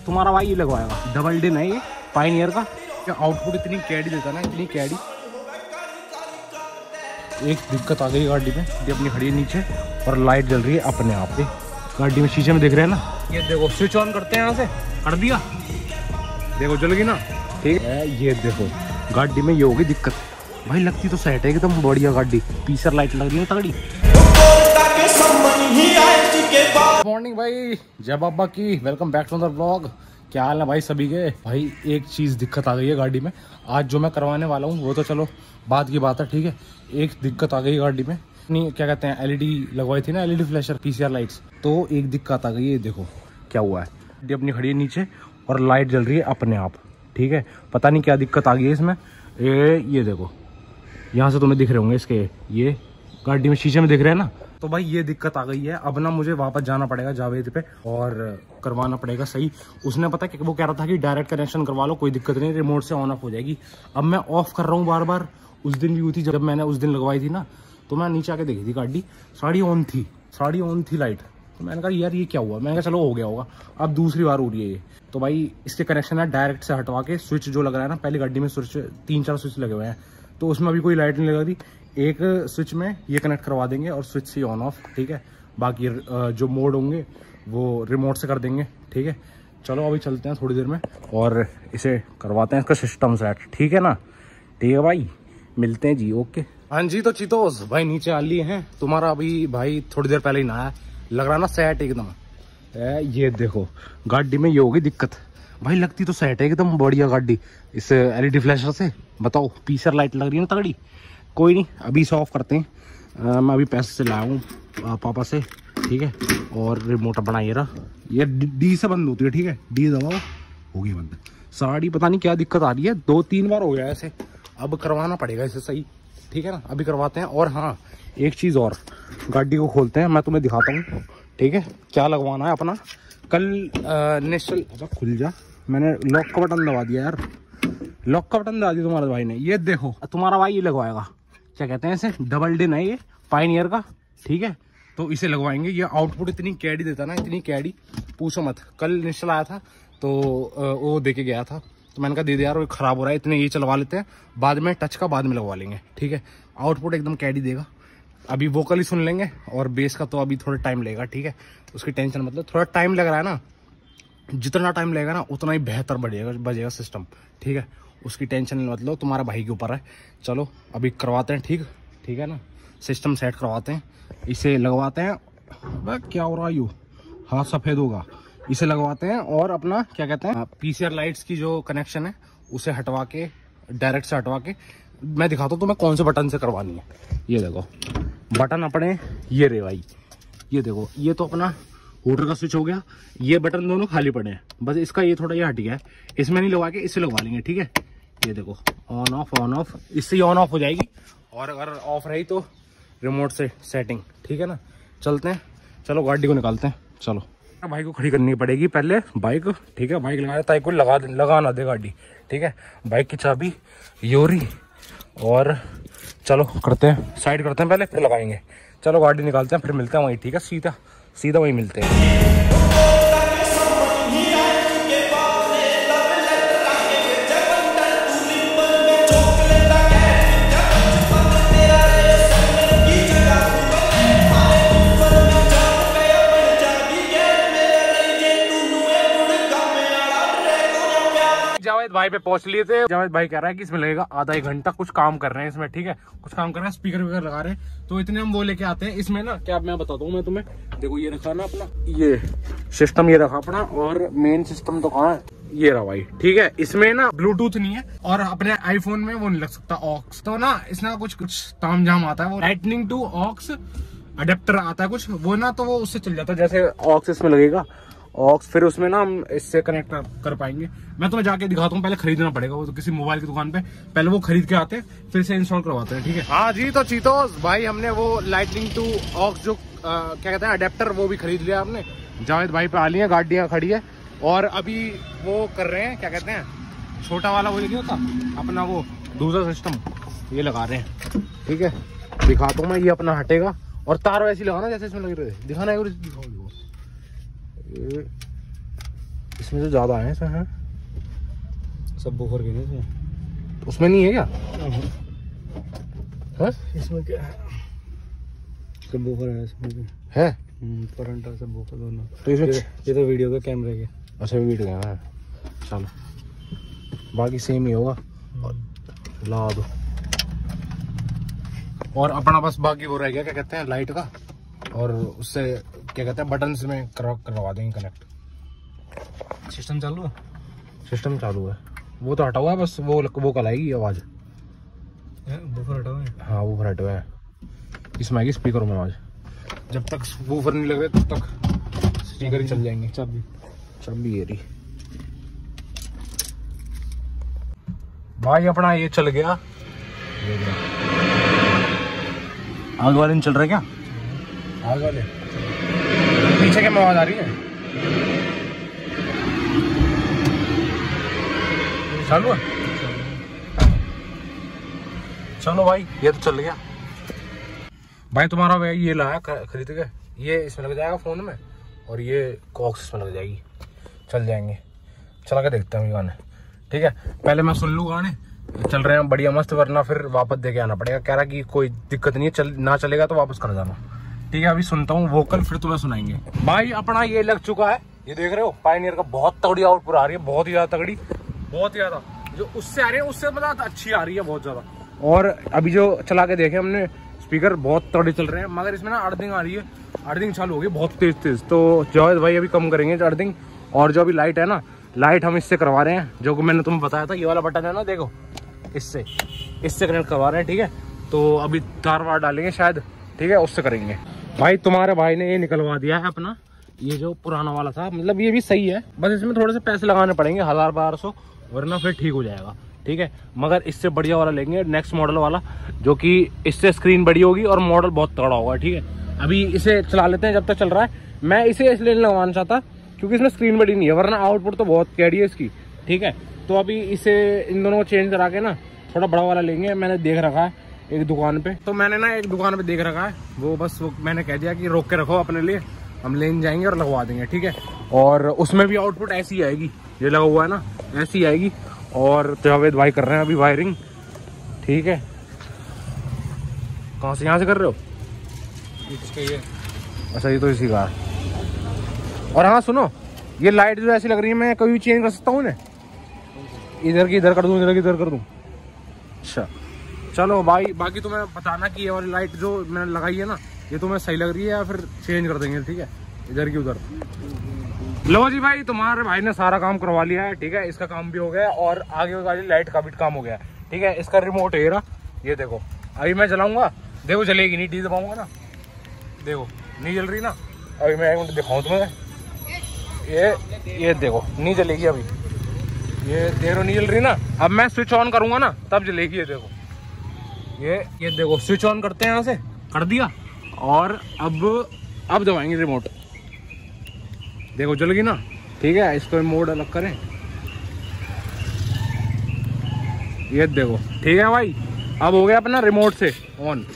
तुम्हारा भाई ये लगवाएगा, डबल डिम है ये पायनियर का। आउटपुट इतनी कैडी देता है ना, इतनी कैडी। एक दिक्कत आ गई गाड़ी में, ये अपनी खड़ी है नीचे और लाइट जल रही है अपने आप पे गाड़ी में, शीशे में दिख रहे हैं ना। ये देखो स्विच ऑन करते हैं, यहाँ से कर दिया, देखो जल गई ना, ठीक है। ये देखो गाड़ी में ये होगी दिक्कत भाई, लगती तो सेट है एकदम बढ़िया गाड़ी, पीसर लाइट लग रही है तगड़ी। गुड मॉर्निंग भाई, जय बाबा की, welcome back to another vlog. क्या हाल है भाई सभी के। भाई एक चीज़ दिक्कत आ गई है गाड़ी में, आज जो मैं करवाने वाला हूँ वो तो चलो बाद की बात है, ठीक है। एक दिक्कत आ गई गाड़ी में, नहीं क्या कहते हैं, एलईडी लगवाई थी ना, एलईडी फ्लैशर पीसीआर लाइट्स, तो एक दिक्कत आ गई है। देखो क्या हुआ है, अपनी खड़ी है नीचे और लाइट जल रही है अपने आप, ठीक है। पता नहीं क्या दिक्कत आ गई है इसमें। ये देखो यहाँ से तुम्हें दिख रहे होंगे इसके, ये गाड़ी में शीशे में दिख रहे हैं ना। तो भाई ये दिक्कत आ गई है, अब ना मुझे वापस जाना पड़ेगा जावेद पे और करवाना पड़ेगा सही। उसने पता कि वो कह रहा था कि डायरेक्ट कनेक्शन करवा लो, कोई दिक्कत नहीं, रिमोट से ऑन ऑफ हो जाएगी। अब मैं ऑफ कर रहा हूँ बार बार। उस दिन भी हुई थी, जब मैंने उस दिन लगवाई थी ना, तो मैं नीचे आके देखी थी गाड़ी, साड़ी ऑन थी लाइट। तो मैंने कहा यार ये क्या हुआ, मैंने कहा चलो हो गया होगा। अब दूसरी बार हो रही है ये। तो भाई इसके कनेक्शन है डायरेक्ट से हटवा के, स्विच जो लग रहा है ना, पहले गाड़ी में स्विच 3-4 स्विच लगे हुए हैं, तो उसमें अभी कोई लाइट नहीं लगा रही। एक स्विच में ये कनेक्ट करवा देंगे और स्विच से ऑन ऑफ, ठीक है। बाकी जो मोड होंगे वो रिमोट से कर देंगे, ठीक है। चलो अभी चलते हैं थोड़ी देर में और इसे करवाते हैं इसका सिस्टम सेट, ठीक है ना। ठीक है भाई, मिलते हैं जी, ओके। हाँ जी, तो चितोस भाई नीचे आ लिए हैं, तुम्हारा अभी भाई थोड़ी देर पहले ही नहाया, लग रहा ना सेट एकदम। ये देखो गाड़ी में ये होगी दिक्कत भाई, लगती तो सेट है एकदम बढ़िया गाड़ी इस एलईडी फ्लैशर से। बताओ पीसर लाइट लग रही है ना तगड़ी। कोई नहीं, अभी इसे ऑफ करते हैं। मैं अभी पैसे से लाया हूँ पापा से, ठीक है। और रिमोट बनाइए रहा, ये डी से बंद होती है, ठीक है। डी दबाओ, होगी बंद। साड़ी पता नहीं क्या दिक्कत आ रही है, 2-3 बार हो गया ऐसे, अब करवाना पड़ेगा इसे सही, ठीक है ना। अभी करवाते हैं। और हाँ एक चीज़ और, गाड़ी को खोलते हैं, मैं तुम्हें दिखाता हूँ, ठीक है, क्या लगवाना है अपना। कल नेशनल, खुल जा, मैंने लॉक का बटन दबा दिया यार, लॉक का बटन दबा दिया तुम्हारे भाई ने। ये देखो तुम्हारा भाई ये लगवाएगा, क्या कहते हैं इसे, डबल डिन है ये पायनियर का, ठीक है। तो इसे लगवाएंगे। ये आउटपुट इतनी कैडी देता ना, इतनी कैडी पूछो मत। कल निश्चल आया था तो वो देके गया था, तो मैंने कहा दे दे यार वो ख़राब हो रहा है, इतने ये चलवा लेते हैं, बाद में टच का बाद में लगवा लेंगे, ठीक है। आउटपुट एकदम कैडी देगा, अभी वोकल ही सुन लेंगे और बेस का तो अभी थोड़ा टाइम लगेगा, ठीक है। उसकी टेंशन मतलब थोड़ा टाइम लग रहा है ना, जितना टाइम लगेगा ना उतना ही बेहतर बजेगा सिस्टम, ठीक है। उसकी टेंशन मतलब तुम्हारा भाई के ऊपर है। चलो अभी करवाते हैं, ठीक है ना, सिस्टम सेट करवाते हैं, इसे लगवाते हैं। भाई क्या हो रहा है, यू हाथ सफ़ेद होगा। इसे लगवाते हैं और अपना क्या कहते हैं पीसीआर लाइट्स की जो कनेक्शन है उसे हटवा के, डायरेक्ट से हटवा के मैं दिखाता हूँ तुम्हें कौन से बटन से करवानी है। ये देखो बटन अपने ये रे भाई, ये देखो, ये तो अपना होटर का स्विच हो गया। ये बटन दोनों खाली पड़े हैं, बस इसका ये थोड़ा ये हट गया है, इसमें नहीं लगा के इसे लगवा लेंगे, ठीक है। ये देखो ऑन ऑफ, ऑन ऑफ, इससे ही ऑन ऑफ हो जाएगी, और अगर ऑफ रही तो रिमोट से सेटिंग, ठीक है ना। चलते हैं, चलो गाड़ी को निकालते हैं। चलो बाइक को खड़ी करनी पड़ेगी पहले बाइक, ठीक है। बाइक लगाना ताकि कोई लगा ना दे गाड़ी, ठीक है। बाइक की चाबी योरी, और चलो करते हैं, साइड करते हैं पहले, फिर लगाएंगे। चलो गाड़ी निकालते हैं, फिर मिलते हैं वहीं, ठीक है। सीधा वहीं मिलते हैं। जावेद भाई पे पहुंच लिए थे। जावेद भाई कह रहा है कि इसमें लगेगा आधा एक घंटा, कुछ काम कर रहे हैं इसमें, ठीक है, कुछ काम कर रहे हैं, स्पीकर वगैरह लगा रहे हैं, तो इतने हम वो लेके आते हैं। इसमें ना क्या, मैं बताता हूँ मैं तुम्हें। देखो ये रखा ना अपना, ये सिस्टम ये रखा अपना, और मेन सिस्टम तो कहाँ है, ये रहा भाई, ठीक है। इसमें ना ब्लूटूथ नहीं है, और अपने आईफोन में वो नहीं लग सकता ऑक्स, तो ना इसमें कुछ ताम झाम आता है, वो लाइटनिंग टू ऑक्स अडेप्टर आता है कुछ, वो ना तो वो उससे चल जाता है, जैसे ऑक्स इसमें लगेगा ऑक्स, फिर उसमें ना हम इससे कनेक्ट कर पाएंगे। मैं तुम्हें जाके दिखाता हूँ, पहले खरीदना पड़ेगा वो तो किसी मोबाइल की दुकान पे, पहले वो खरीद के आते हैं, फिर से इंस्टॉल करवाते हैं, ठीक है। हाँ जी, तो चीतोस भाई हमने वो लाइटनिंग टू ऑक्स जो क्या कहते हैं अडेप्टर, वो भी खरीद लिया हमने। जावेद भाई पे आ ली है, गाड़ियाँ खड़ी है, और अभी वो कर रहे हैं क्या कहते हैं, छोटा वाला वो नहीं होता अपना, वो दूसरा सिस्टम ये लगा रहे हैं, ठीक है। दिखाता हूँ मैं, ये अपना हटेगा, और तार वैसी लगाना जैसे इसमें लग रहे थे, दिखाना है, दिखाओ। इसमें तो ज़्यादा है सर। है सब बोखर गए इसमें, उसमें नहीं है क्या? है इसमें क्या है? सब बोखर है इसमें है परंटा सब बोखर दोनों। तो ये तो वीडियो के कैमरे के। अच्छा वीडियो है, चलो बाकी सेम ही होगा। ला दो और अपना बस बाकी वो रह गया क्या कहते हैं लाइट का, और उससे क्या कहते हैं बटन में करवा देंगे कनेक्ट। सिस्टम चालू है, सिस्टम चालू है। वो तो हटा हुआ है बस, वो कल आएगी आवाज़। वूफर हटा हुआ है? हाँ वूफर हटा हुआ है, इसमें आएगी स्पीकरों में आवाज़। जब तक वूफर नहीं लग रहे तब तक स्पीकर ही चल जाएंगे। चाबी एरी भाई अपना ये चल गया। आगे वाले नहीं चल रहे क्या? आगे वाले पीछे क्या आवाज आ रही है? चालू है। चलो भाई ये तो चल गया। भाई तुम्हारा भाई ये लाया खरीद के, ये इसमें लग जाएगा फोन में, और ये कॉक्स इसमें लग जाएगी। चल जाएंगे, चला के देखते हैं गाने। ठीक है पहले मैं सुन लूँ गाने चल रहे हैं बढ़िया मस्त, वरना फिर वापस दे के आना पड़ेगा। कह रहा कि कोई दिक्कत नहीं है, ना चलेगा तो वापस कर जाना। ठीक है अभी सुनता हूँ वोकल, फिर तुम्हें सुनाएंगे। भाई अपना ये लग चुका है, ये देख रहे हो पायनियर का। बहुत तगड़ी आउटपुट आ रही है, बहुत ही ज़्यादा तगड़ी, बहुत ज़्यादा। जो उससे आ रही है उससे मतलब अच्छी आ रही है बहुत ज़्यादा। और अभी जो चला के देखे हमने स्पीकर बहुत तगड़े चल रहे हैं, मगर इसमें ना अर्थिंग आ रही है, अर्थिंग चालू हो गई बहुत तेज़। तो जावेद भाई अभी कम करेंगे अर्थिंग। और जो अभी लाइट है ना, लाइट हम इससे करवा रहे हैं, जो कि मैंने तुम्हें बताया था ये वाला बटन है ना, देखो इससे कनेक्ट करवा रहे हैं। ठीक है तो अभी तार वार डालेंगे शायद, ठीक है उससे करेंगे। भाई तुम्हारे भाई ने ये निकलवा दिया है अपना, ये जो पुराना वाला था, मतलब ये भी सही है, बस इसमें थोड़े से पैसे लगाने पड़ेंगे 1000-1200, वरना फिर ठीक हो जाएगा। ठीक है मगर इससे बढ़िया वाला लेंगे, नेक्स्ट मॉडल वाला, जो कि इससे स्क्रीन बड़ी होगी और मॉडल बहुत तगड़ा होगा। ठीक है अभी इसे चला लेते हैं जब तक चल रहा है। मैं इसे इसलिए लगवाना चाहता क्योंकि इसमें स्क्रीन बड़ी नहीं है, वरना आउटपुट तो बहुत कैडी है इसकी। ठीक है तो अभी इसे इन दोनों को चेंज करा के ना थोड़ा बड़ा वाला लेंगे। मैंने देख रखा है एक दुकान पे, तो मैंने ना एक दुकान पे देख रखा है, वो बस वो मैंने कह दिया कि रोक के रखो अपने लिए, हम लेने जाएंगे और लगवा देंगे। ठीक है और उसमें भी आउटपुट ऐसी आएगी, ये लगा हुआ है ना ऐसी आएगी। और जावेद भाई कर रहे हैं अभी वायरिंग। ठीक है कहाँ से, यहाँ से कर रहे हो? इसके अच्छा ये तो इसी का। और हाँ सुनो, ये लाइट जो ऐसी लग रही है मैं कभी भी चेंज कर सकता हूँ ना, इधर की इधर कर दूँ, इधर की इधर कर दूँ। अच्छा चलो भाई बाकी तुम्हें बताना कि ये वाली लाइट जो मैंने लगाई है ना, ये तुम्हें सही लग रही है या फिर चेंज कर देंगे। ठीक है इधर की उधर। लो जी भाई तुम्हारे भाई ने सारा काम करवा लिया है। ठीक है इसका काम भी हो गया और आगे वाली लाइट का भी काम हो गया। ठीक है इसका रिमोट है ये देखो, अभी मैं जलाऊंगा, देखो जलेगी नहीं, डी दबाऊंगा ना, देखो नहीं जल रही ना। अभी मैं एक मिनट दिखाऊँ तुम्हें, ये देखो नहीं जलेगी अभी, ये देखो नहीं जल रही ना। अब मैं स्विच ऑन करूंगा ना तब जलेगी। ये देखो ये देखो, स्विच ऑन करते हैं, यहाँ से कर दिया और अब दबाएंगे रिमोट, देखो जल गई ना। ठीक है इसको मोड अलग करें, ये देखो। ठीक है भाई अब हो गया अपना रिमोट से ऑन,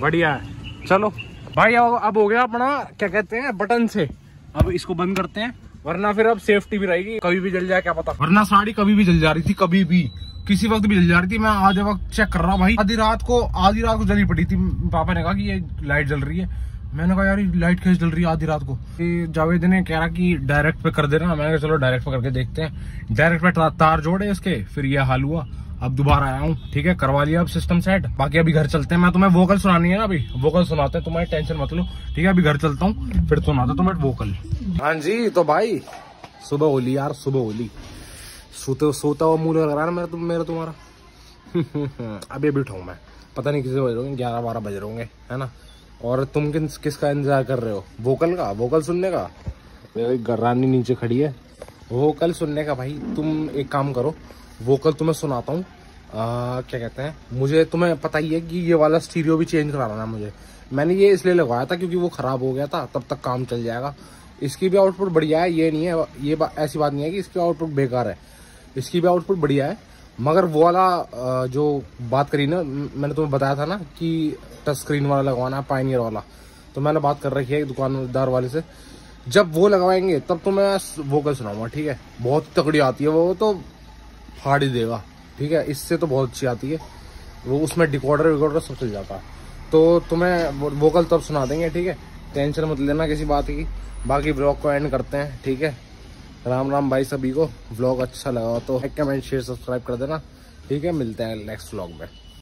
बढ़िया है। चलो भाई अब हो गया अपना क्या कहते हैं बटन से, अब इसको बंद करते हैं, वरना फिर अब सेफ्टी भी रहेगी, कभी भी जल जाए क्या पता। वरना साड़ी कभी भी जल जा रही थी, कभी भी किसी वक्त भी जल जा रही थी। मैं आधे वक्त चेक कर रहा भाई, आधी रात को जली पड़ी थी। पापा ने कहा कि ये लाइट जल रही है, मैंने कहा यार ये लाइट कैसे जल रही है आधी रात को। जावेद ने कह रहा कि डायरेक्ट पे कर देना, मैंने कहा चलो डायरेक्ट पे करके देखते हैं। डायरेक्ट पे तार जोड़े इसके, फिर ये हाल हुआ। अब दोबारा आया हूँ, ठीक है करवा लिया अब सिस्टम सेट। बाकी अभी घर चलते हैं, मैं तुम्हें वोकल सुनानी है ना, अभी वोकल सुनाते हैं, तुम्हारी टेंशन मत लो। ठीक है अभी घर चलता हूँ, फिर सुनाता हूँ तुम्हें वोकल। हाँ जी तो भाई सुबह होली यार, सुबह होली। सोता हुआ मुँह लग रहा है ना मेरा तुम्हारा। अभी बैठा हूँ मैं, पता नहीं किसी बजे होंगे, 11-12 बजे होंगे है ना। और तुम किसका इंतजार कर रहे हो? वोकल का, वोकल सुनने का। मेरी रानी नीचे खड़ी है, वोकल सुनने का। भाई तुम एक काम करो, वोकल तुम्हें सुनाता हूँ। क्या कहते हैं, मुझे तुम्हें पता ही है कि ये वाला स्टीरियो भी चेंज कराना है मुझे। मैंने ये इसलिए लगवाया था क्योंकि वो ख़राब हो गया था, तब तक काम चल जाएगा। इसकी भी आउटपुट बढ़िया है, ये नहीं है, ये ऐसी बात नहीं है कि इसकी आउटपुट बेकार है, इसकी भी आउटपुट बढ़िया है। मगर वो वाला जो बात करी ना, मैंने तुम्हें बताया था ना कि टच स्क्रीन वाला लगवाना है, पायनियर वाला। तो मैंने बात कर रखी है दुकानदार वाले से, जब वो लगवाएंगे तब तो मैं वो कर सुनाऊंगा, ठीक है। बहुत तगड़ी आती है वो तो, फाड़ ही देगा, ठीक है। इससे तो बहुत अच्छी आती है वो, उसमें डिकॉर्डर विकॉर्डर सब चल जाता है। तो तुम्हें वो कल तब सुना देंगे, ठीक है। टेंशन मत लेना किसी बात की। बाकी ब्लॉग को एंड करते हैं, ठीक है। राम राम भाई सभी को। ब्लॉग अच्छा लगा तो लाइक कमेंट शेयर सब्सक्राइब कर देना, ठीक है। मिलते हैं नेक्स्ट ब्लॉग में।